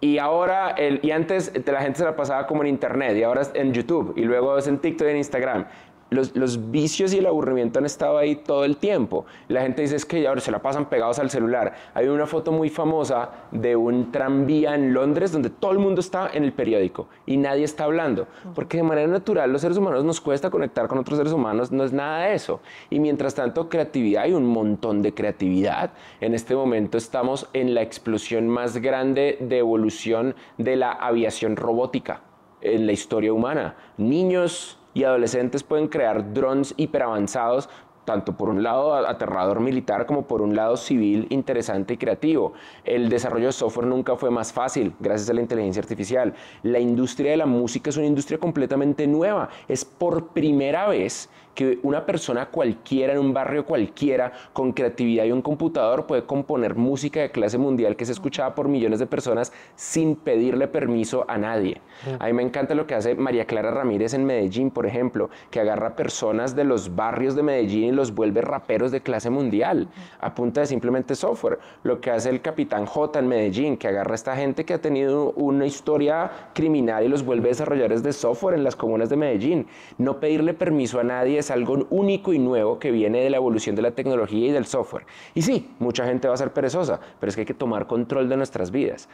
Y ahora, antes la gente se la pasaba como en internet, y ahora es en YouTube, y luego es en TikTok y en Instagram. Los vicios y el aburrimiento han estado ahí todo el tiempo. La gente dice es que ahora se la pasan pegados al celular. Hay una foto muy famosa de un tranvía en Londres donde todo el mundo está en el periódico y nadie está hablando. Porque de manera natural los seres humanos nos cuesta conectar con otros seres humanos, no es nada de eso. Y mientras tanto creatividad, hay un montón de creatividad. En este momento estamos en la explosión más grande de evolución de la aviación robótica en la historia humana. Niños y adolescentes pueden crear drones hiperavanzados, tanto por un lado aterrador militar como por un lado civil interesante y creativo. El desarrollo de software nunca fue más fácil gracias a la inteligencia artificial. La industria de la música es una industria completamente nueva. Es por primera vez que una persona cualquiera, en un barrio cualquiera, con creatividad y un computador puede componer música de clase mundial que se escuchaba por millones de personas sin pedirle permiso a nadie. A mí me encanta lo que hace María Clara Ramírez en Medellín, por ejemplo, que agarra personas de los barrios de Medellín los vuelve raperos de clase mundial a punta de simplemente software. Lo que hace el Capitán J en Medellín, que agarra a esta gente que ha tenido una historia criminal y los vuelve desarrolladores de software en las comunas de Medellín. No pedirle permiso a nadie es algo único y nuevo que viene de la evolución de la tecnología y del software. Y sí, mucha gente va a ser perezosa, pero es que hay que tomar control de nuestras vidas.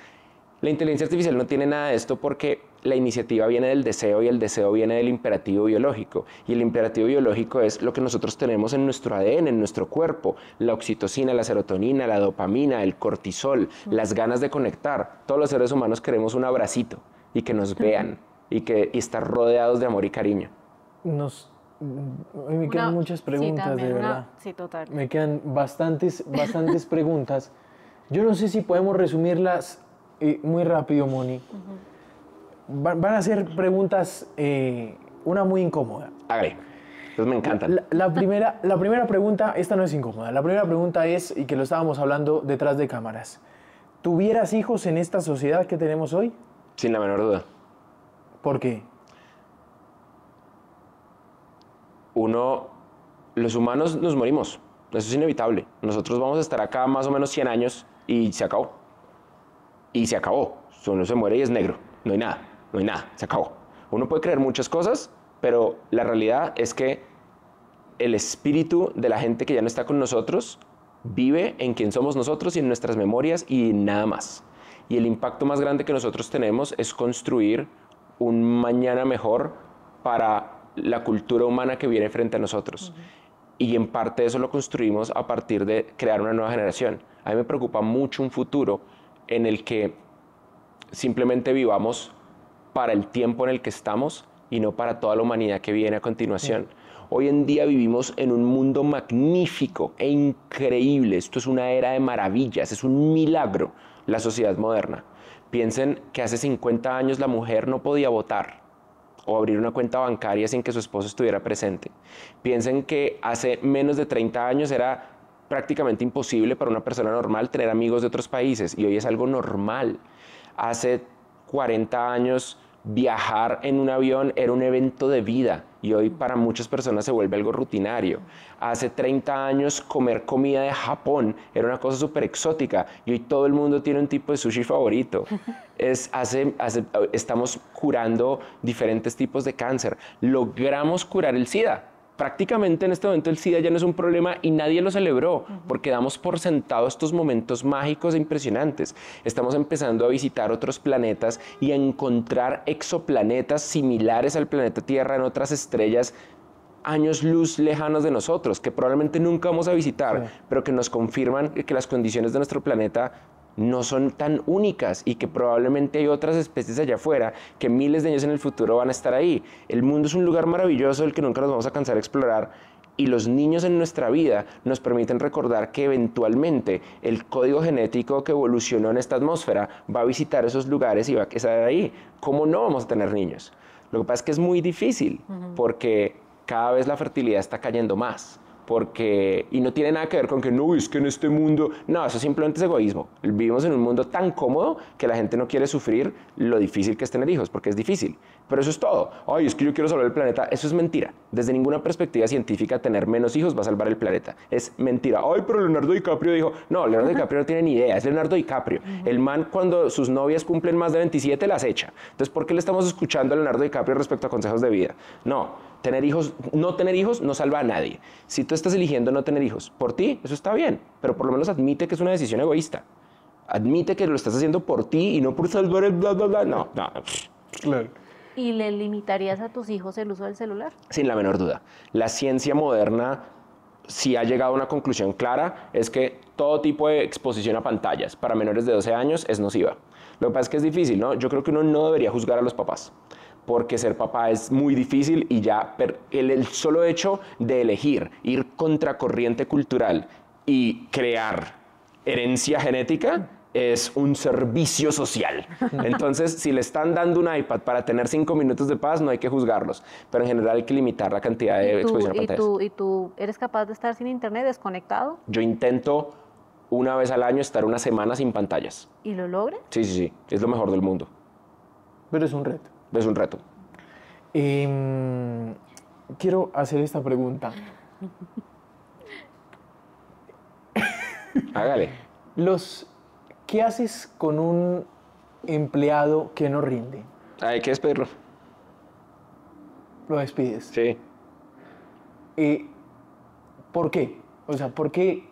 La inteligencia artificial no tiene nada de esto porque la iniciativa viene del deseo y el deseo viene del imperativo biológico. Y el imperativo biológico es lo que nosotros tenemos en nuestro ADN, en nuestro cuerpo. La oxitocina, la serotonina, la dopamina, el cortisol, las ganas de conectar. Todos los seres humanos queremos un abracito y que nos vean y estar rodeados de amor y cariño. Hoy me quedan muchas preguntas, sí, de verdad. Sí, total. Me quedan bastantes preguntas. Yo no sé si podemos resumirlas muy rápido, Moni. Van a ser preguntas, una muy incómoda. Hágale, pues me encantan. La primera pregunta, esta no es incómoda. La primera pregunta es, y que lo estábamos hablando detrás de cámaras, ¿tuvieras hijos en esta sociedad que tenemos hoy? Sin la menor duda. ¿Por qué? Uno, los humanos nos morimos. Eso es inevitable. Nosotros vamos a estar acá más o menos 100 años y se acabó. Uno se muere y es negro. No hay nada, no hay nada, se acabó. Uno puede creer muchas cosas, pero la realidad es que el espíritu de la gente que ya no está con nosotros vive en quien somos nosotros y en nuestras memorias y nada más. Y el impacto más grande que nosotros tenemos es construir un mañana mejor para la cultura humana que viene frente a nosotros. Y en parte eso lo construimos a partir de crear una nueva generación. A mí me preocupa mucho un futuro en el que simplemente vivamos para el tiempo en el que estamos y no para toda la humanidad que viene a continuación. Hoy en día vivimos en un mundo magnífico e increíble. Esto es una era de maravillas, es un milagro la sociedad moderna. Piensen que hace 50 años la mujer no podía votar o abrir una cuenta bancaria sin que su esposo estuviera presente. Piensen que hace menos de 30 años era prácticamente imposible para una persona normal tener amigos de otros países y hoy es algo normal. Hace 40 años viajar en un avión era un evento de vida y hoy para muchas personas se vuelve algo rutinario. Hace 30 años comer comida de Japón era una cosa súper exótica y hoy todo el mundo tiene un tipo de sushi favorito. Estamos curando diferentes tipos de cáncer. Logramos curar el SIDA. Prácticamente en este momento el SIDA ya no es un problema y nadie lo celebró porque damos por sentado estos momentos mágicos e impresionantes. Estamos empezando a visitar otros planetas y a encontrar exoplanetas similares al planeta Tierra en otras estrellas años luz lejanos de nosotros, que probablemente nunca vamos a visitar, pero que nos confirman que las condiciones de nuestro planeta no son tan únicas y que probablemente hay otras especies allá afuera que miles de años en el futuro van a estar ahí. El mundo es un lugar maravilloso del que nunca nos vamos a cansar de explorar y los niños en nuestra vida nos permiten recordar que eventualmente el código genético que evolucionó en esta atmósfera va a visitar esos lugares y va a estar ahí. ¿Cómo no vamos a tener niños? Lo que pasa es que es muy difícil porque cada vez la fertilidad está cayendo más. Y no tiene nada que ver con que no, es que en este mundo... No, eso simplemente es egoísmo. Vivimos en un mundo tan cómodo que la gente no quiere sufrir lo difícil que es tener hijos, porque es difícil. Pero eso es todo. Ay, es que yo quiero salvar el planeta. Eso es mentira. Desde ninguna perspectiva científica, tener menos hijos va a salvar el planeta. Es mentira. Ay, pero Leonardo DiCaprio dijo... No, Leonardo DiCaprio no tiene ni idea. Es Leonardo DiCaprio. El man, cuando sus novias cumplen más de 27, las echa. Entonces, ¿por qué le estamos escuchando a Leonardo DiCaprio respecto a consejos de vida? No. No tener hijos no salva a nadie. Si tú estás eligiendo no tener hijos por ti, eso está bien, pero por lo menos admite que es una decisión egoísta. Admite que lo estás haciendo por ti y no por salvar el bla, bla, bla. No, no. Claro. ¿Y le limitarías a tus hijos el uso del celular? Sin la menor duda. La ciencia moderna, si ha llegado a una conclusión clara, es que todo tipo de exposición a pantallas para menores de 12 años es nociva. Lo que pasa es que es difícil, ¿no? Yo creo que uno no debería juzgar a los papás, porque ser papá es muy difícil y ya el solo hecho de elegir ir contra corriente cultural y crear herencia genética es un servicio social. Entonces, si le están dando un iPad para tener 5 minutos de paz, no hay que juzgarlos. Pero en general hay que limitar la cantidad de exposición a pantallas. ¿Y tú eres capaz de estar sin internet, desconectado? Yo intento una vez al año estar una semana sin pantallas. ¿Y lo logras? Sí, sí, sí. Es lo mejor del mundo. Pero es un reto. Es un reto. Quiero hacer esta pregunta. Hágale. ¿Qué haces con un empleado que no rinde? Hay que despedirlo. ¿Lo despides? Sí. ¿Por qué? O sea, ¿por qué?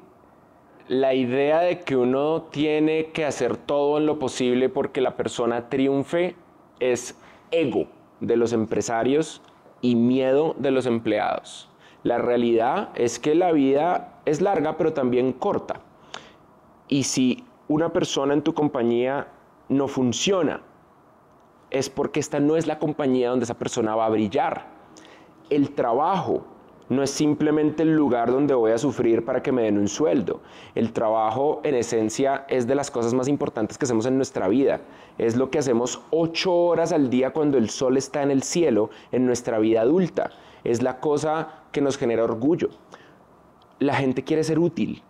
La idea de que uno tiene que hacer todo en lo posible porque la persona triunfe es ego de los empresarios y miedo de los empleados. La realidad es que la vida es larga, pero también corta. Y si una persona en tu compañía no funciona, es porque esta no es la compañía donde esa persona va a brillar. El trabajo no es simplemente el lugar donde voy a sufrir para que me den un sueldo. El trabajo, en esencia, es de las cosas más importantes que hacemos en nuestra vida. Es lo que hacemos 8 horas al día cuando el sol está en el cielo, en nuestra vida adulta. Es la cosa que nos genera orgullo. La gente quiere ser útil.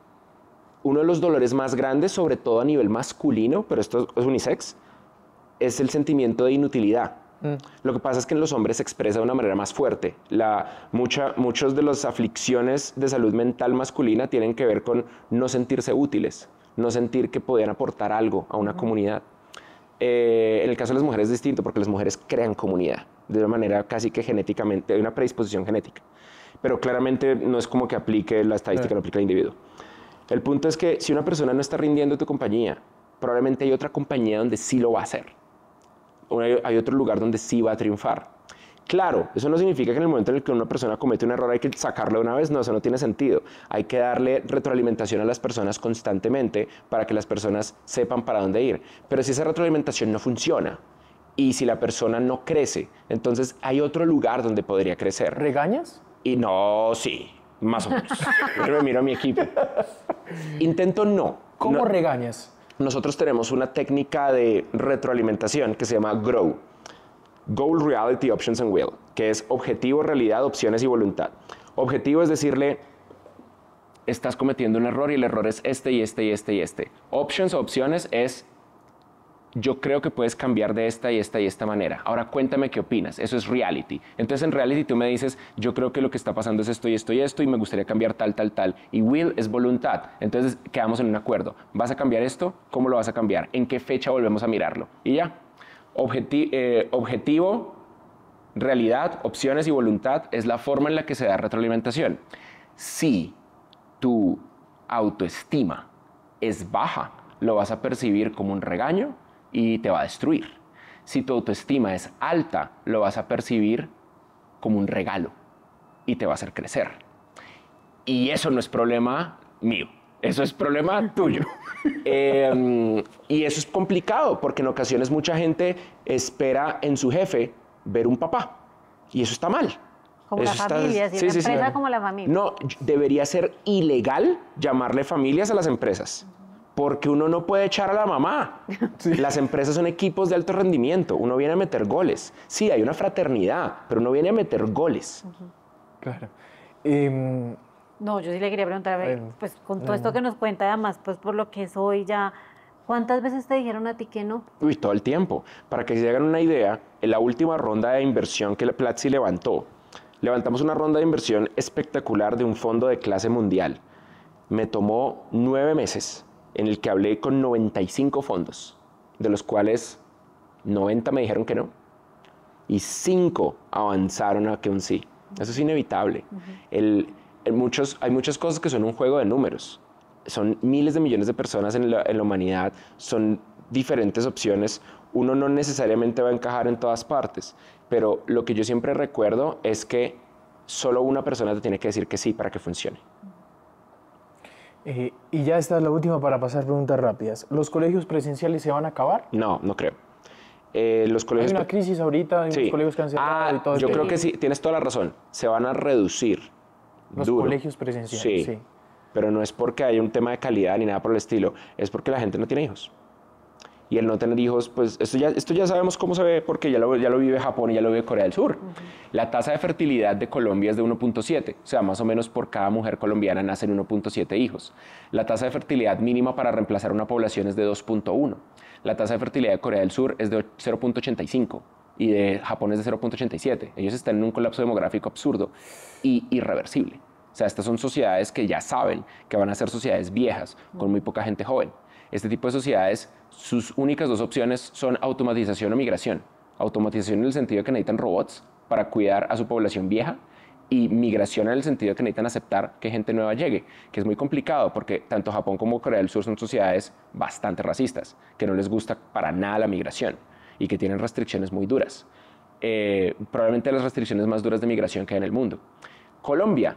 Uno de los dolores más grandes, sobre todo a nivel masculino, pero esto es unisex, es el sentimiento de inutilidad. Lo que pasa es que en los hombres se expresa de una manera más fuerte. Muchas de las aflicciones de salud mental masculina tienen que ver con no sentirse útiles, no sentir que podían aportar algo a una comunidad. En el caso de las mujeres es distinto, porque las mujeres crean comunidad de una manera casi que genéticamente, hay una predisposición genética. Pero claramente no es como que aplique la estadística, no aplica el individuo. El punto es que si una persona no está rindiendo en tu compañía, probablemente hay otra compañía donde sí lo va a hacer. Hay otro lugar donde sí va a triunfar. Claro, eso no significa que en el momento en el que una persona comete un error hay que sacarlo de una vez. No, eso no tiene sentido. Hay que darle retroalimentación a las personas constantemente para que las personas sepan para dónde ir. Pero si esa retroalimentación no funciona y si la persona no crece, entonces hay otro lugar donde podría crecer. ¿Regañas? Y no, sí, más o menos. Pero miro a mi equipo. Intento no. ¿Cómo regañas? Nosotros tenemos una técnica de retroalimentación que se llama GROW. Goal, Reality, Options and Will, que es objetivo, realidad, opciones y voluntad. Objetivo es decirle, estás cometiendo un error y el error es este y este y este y este. Options o opciones es, yo creo que puedes cambiar de esta y esta y esta manera. Ahora cuéntame qué opinas. Eso es reality. Entonces en reality tú me dices, yo creo que lo que está pasando es esto y esto y esto y me gustaría cambiar tal, tal, tal. Y will es voluntad. Entonces quedamos en un acuerdo. ¿Vas a cambiar esto? ¿Cómo lo vas a cambiar? ¿En qué fecha volvemos a mirarlo? Y ya. Objetivo, realidad, opciones y voluntad es la forma en la que se da retroalimentación. Si tu autoestima es baja, lo vas a percibir como un regaño y te va a destruir. Si tu autoestima es alta, lo vas a percibir como un regalo y te va a hacer crecer. Y eso no es problema mío, eso es problema tuyo. Y eso es complicado porque en ocasiones mucha gente espera en su jefe ver un papá y eso está mal. Como la familia, si una empresa como la familia. No, debería ser ilegal llamarle familias a las empresas. Porque uno no puede echar a la mamá. Sí. Las empresas son equipos de alto rendimiento. Uno viene a meter goles. Sí, hay una fraternidad, pero uno viene a meter goles. Claro. No, yo sí le quería preguntar, a ver, pues con todo esto que nos cuenta, además, pues por lo que soy ya, ¿cuántas veces te dijeron a ti que no? Uy, todo el tiempo. Para que se hagan una idea, en la última ronda de inversión que Platzi levantamos una ronda de inversión espectacular de un fondo de clase mundial. Me tomó 9 meses. En el que hablé con 95 fondos, de los cuales 90 me dijeron que no y 5 avanzaron a que un sí. Eso es inevitable. Hay muchas cosas que son un juego de números. Son miles de millones de personas en la humanidad, son diferentes opciones. Uno no necesariamente va a encajar en todas partes, pero lo que yo siempre recuerdo es que solo una persona te tiene que decir que sí para que funcione. Y ya esta es la última para pasar preguntas rápidas. ¿Los colegios presenciales se van a acabar? No, no creo. Los colegios... Hay una crisis ahorita, hay unos colegios cancelados y todo eso. Yo creo que sí, tienes toda la razón. Se van a reducir. Los colegios presenciales, sí. Pero no es porque haya un tema de calidad ni nada por el estilo. Es porque la gente no tiene hijos. Y el no tener hijos, pues esto ya sabemos cómo se ve porque ya lo vive Japón y ya lo vive Corea del Sur. La tasa de fertilidad de Colombia es de 1.7, o sea, más o menos por cada mujer colombiana nacen 1.7 hijos. La tasa de fertilidad mínima para reemplazar una población es de 2.1. La tasa de fertilidad de Corea del Sur es de 0.85 y de Japón es de 0.87. Ellos están en un colapso demográfico absurdo y irreversible. sea, estas son sociedades que ya saben que van a ser sociedades viejas, con muy poca gente joven. Este tipo de sociedades, sus únicas dos opciones son automatización o migración. Automatización en el sentido de que necesitan robots para cuidar a su población vieja, y migración en el sentido de que necesitan aceptar que gente nueva llegue, que es muy complicado porque tanto Japón como Corea del Sur son sociedades bastante racistas, que no les gusta para nada la migración y que tienen restricciones muy duras. Probablemente las restricciones más duras de migración que hay en el mundo. Colombia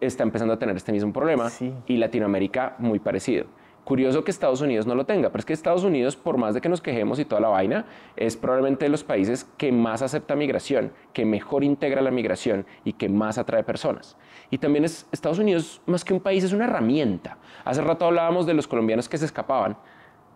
está empezando a tener este mismo problema, sí, y Latinoamérica muy parecido. Curioso que Estados Unidos no lo tenga, pero es que Estados Unidos, por más de que nos quejemos y toda la vaina, es probablemente de los países que más acepta migración, que mejor integra la migración y que más atrae personas. Y también Estados Unidos, más que un país, es una herramienta. Hace rato hablábamos de los colombianos que se escapaban,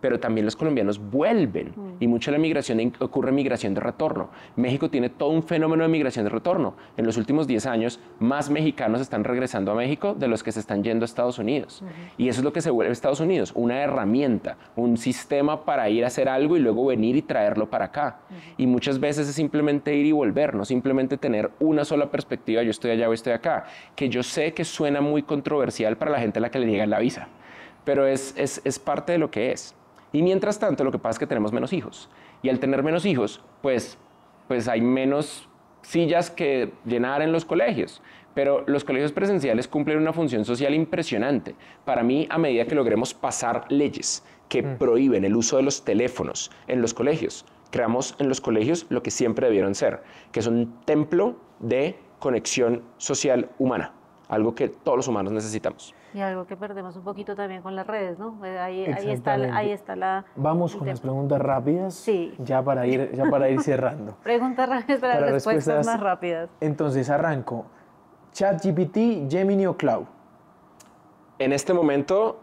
pero también los colombianos vuelven, y mucha de la migración ocurre migración de retorno. México tiene todo un fenómeno de migración de retorno. En los últimos 10 años, más mexicanos están regresando a México de los que se están yendo a Estados Unidos. Y eso es lo que se vuelve Estados Unidos, una herramienta, un sistema para ir a hacer algo y luego venir y traerlo para acá. Y muchas veces es simplemente ir y volver, no simplemente tener una sola perspectiva, yo estoy allá o estoy acá, que yo sé que suena muy controversial para la gente a la que le niegan la visa, pero es parte de lo que es. Y mientras tanto, lo que pasa es que tenemos menos hijos. Y al tener menos hijos, pues hay menos sillas que llenar en los colegios. Pero los colegios presenciales cumplen una función social impresionante. Para mí, a medida que logremos pasar leyes que prohíben el uso de los teléfonos en los colegios, creamos en los colegios lo que siempre debieron ser, que es un templo de conexión social humana. Algo que todos los humanos necesitamos. Y algo que perdemos un poquito también con las redes, ¿no? Ahí está la... Vamos con las preguntas rápidas, sí, ya para ir cerrando. Preguntas rápidas para respuestas más rápidas. Entonces, arranco. ¿ChatGPT, Gemini o Claude? En este momento,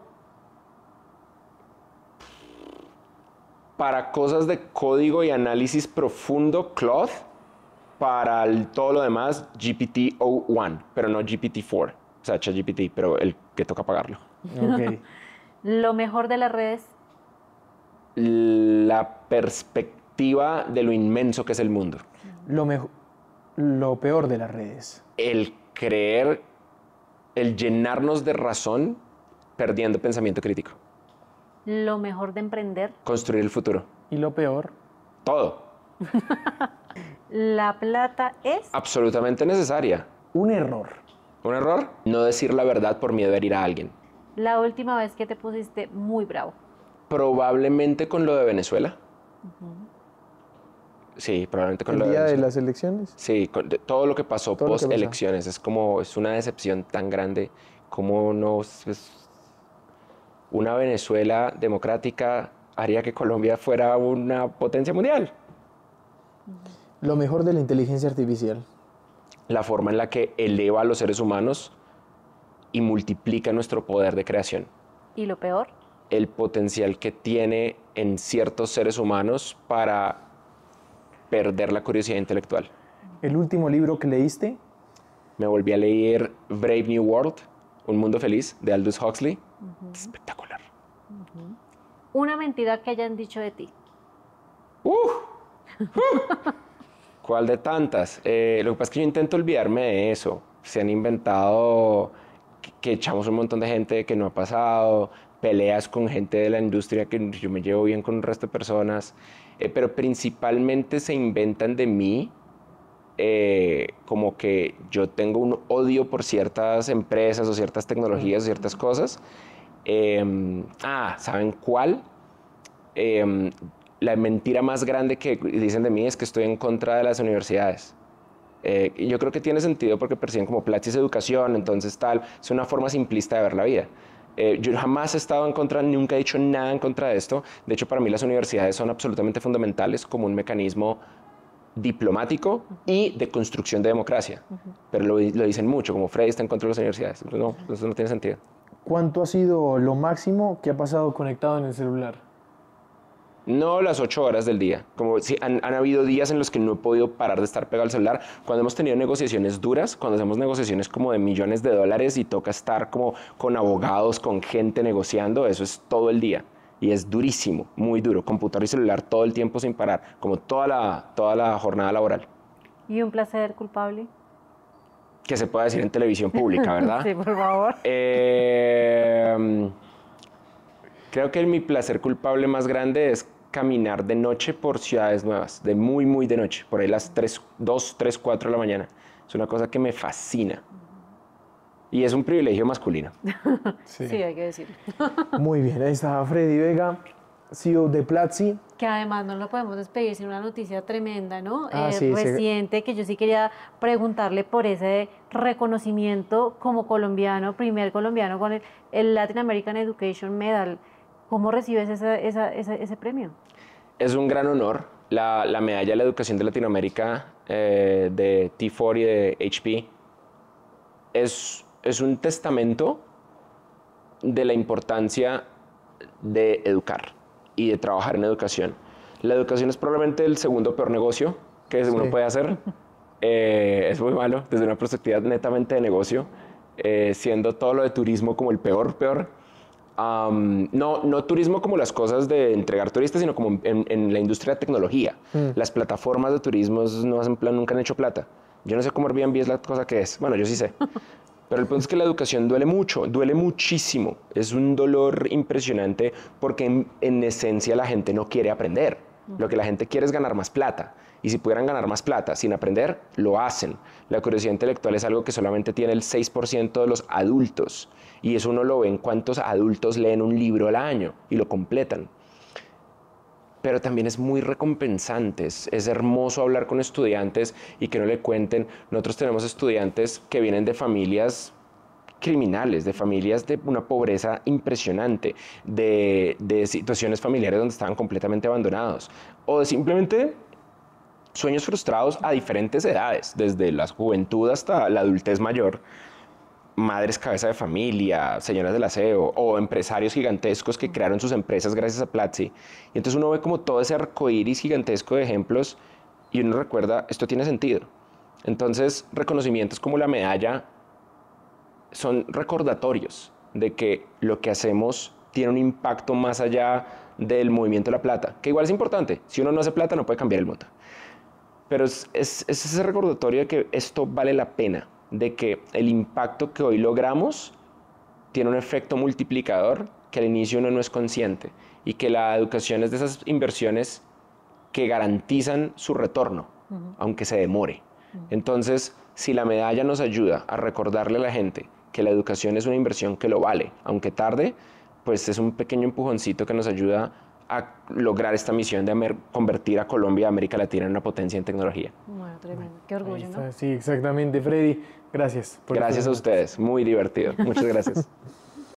para cosas de código y análisis profundo, Claude. Para todo lo demás, GPT-01, pero no GPT-4, o sea, ChatGPT, pero el que toca pagarlo. Okay. ¿Lo mejor de las redes? La perspectiva de lo inmenso que es el mundo. Lo peor de las redes? El creer, el llenarnos de razón, perdiendo pensamiento crítico. ¿Lo mejor de emprender? Construir el futuro. ¿Y lo peor? Todo. ¿La plata es? Absolutamente necesaria. ¿Un error? ¿Un error? No decir la verdad por miedo a herir a alguien. ¿La última vez que te pusiste muy bravo? Probablemente con lo de Venezuela. Sí, probablemente con lo de Venezuela. ¿El día de las elecciones? Sí, todo lo que pasó post-elecciones. Es una decepción tan grande como no... Una Venezuela democrática haría que Colombia fuera una potencia mundial. Lo mejor de la inteligencia artificial. La forma en la que eleva a los seres humanos y multiplica nuestro poder de creación. ¿Y lo peor? El potencial que tiene en ciertos seres humanos para perder la curiosidad intelectual. ¿El último libro que leíste? Me volví a leer Brave New World, Un Mundo Feliz, de Aldous Huxley. Espectacular. ¿Una mentira que hayan dicho de ti? ¿Cuál de tantas? Lo que pasa es que yo intento olvidarme de eso. Se han inventado que echamos un montón de gente que no ha pasado, peleas con gente de la industria que yo me llevo bien con el resto de personas, pero principalmente se inventan de mí como que yo tengo un odio por ciertas empresas o ciertas tecnologías o ciertas cosas. ¿Saben cuál? La mentira más grande que dicen de mí es que estoy en contra de las universidades. Yo creo que tiene sentido porque perciben como Platzi es educación, entonces tal, es una forma simplista de ver la vida. Yo jamás he estado en contra, nunca he dicho nada en contra de esto. De hecho, para mí las universidades son absolutamente fundamentales como un mecanismo diplomático y de construcción de democracia. Pero lo dicen mucho, como Freddy está en contra de las universidades. No, eso no tiene sentido. ¿Cuánto ha sido lo máximo que ha pasado conectado en el celular? No las 8 horas del día. Como si han habido días en los que no he podido parar de estar pegado al celular. Cuando hemos tenido negociaciones duras, cuando hacemos negociaciones como de millones de dólares y toca estar como con abogados, con gente negociando, eso es todo el día. Y es durísimo, muy duro. Computador y celular todo el tiempo sin parar, como toda la jornada laboral. ¿Y un placer culpable? que se pueda decir en televisión pública, ¿verdad? Sí, por favor. Creo que mi placer culpable más grande es caminar de noche por ciudades nuevas, de muy, muy de noche, por ahí las 2, 3, 4 de la mañana. Es una cosa que me fascina. Y es un privilegio masculino. Sí, sí, hay que decirlo. Muy bien, ahí está Freddy Vega, CEO de Platzi. Que además no lo podemos despedir sin una noticia tremenda, ¿no? Sí, reciente, que yo sí quería preguntarle por ese reconocimiento como colombiano, primer colombiano con el Latin American Education Medal. ¿Cómo recibes ese premio? Es un gran honor. La medalla de la educación de Latinoamérica de T4 y de HP es un testamento de la importancia de educar y de trabajar en educación. La educación es probablemente el segundo peor negocio que uno puede hacer. Es muy malo desde una perspectiva netamente de negocio, siendo todo lo de turismo como el peor. No turismo como las cosas de entregar turistas, sino como en la industria de tecnología. Las plataformas de turismo nunca han hecho plata. Yo no sé cómo Airbnb es la cosa que es. Bueno, yo sí sé. Pero el punto es que la educación duele mucho, duele muchísimo. Es un dolor impresionante porque en esencia la gente no quiere aprender. Lo que la gente quiere es ganar más plata. Y si pudieran ganar más plata sin aprender, lo hacen. La curiosidad intelectual es algo que solamente tiene el 6% de los adultos. Y eso uno lo ve en cuántos adultos leen un libro al año y lo completan. Pero también es muy recompensante, es hermoso hablar con estudiantes y que no le cuenten. Nosotros tenemos estudiantes que vienen de familias criminales, de familias de una pobreza impresionante, de situaciones familiares donde estaban completamente abandonados, o de simplemente sueños frustrados a diferentes edades, desde la juventud hasta la adultez mayor. Madres cabeza de familia, señoras del aseo o empresarios gigantescos que crearon sus empresas gracias a Platzi. Y entonces uno ve como todo ese arcoíris gigantesco de ejemplos y uno recuerda, esto tiene sentido. Entonces, reconocimientos como la medalla son recordatorios de que lo que hacemos tiene un impacto más allá del movimiento de la plata, que igual es importante. Si uno no hace plata, no puede cambiar el mundo. Pero es ese recordatorio de que esto vale la pena, de que el impacto que hoy logramos tiene un efecto multiplicador que al inicio uno no es consciente y que la educación es de esas inversiones que garantizan su retorno, aunque se demore. Entonces, si la medalla nos ayuda a recordarle a la gente que la educación es una inversión que lo vale, aunque tarde, pues es un pequeño empujoncito que nos ayuda a lograr esta misión de convertir a Colombia y a América Latina en una potencia en tecnología. Bueno, tremendo. Qué orgullo, ¿no? Sí, exactamente, Freddy. Gracias. Gracias a ustedes. Muy divertido. Muchas gracias.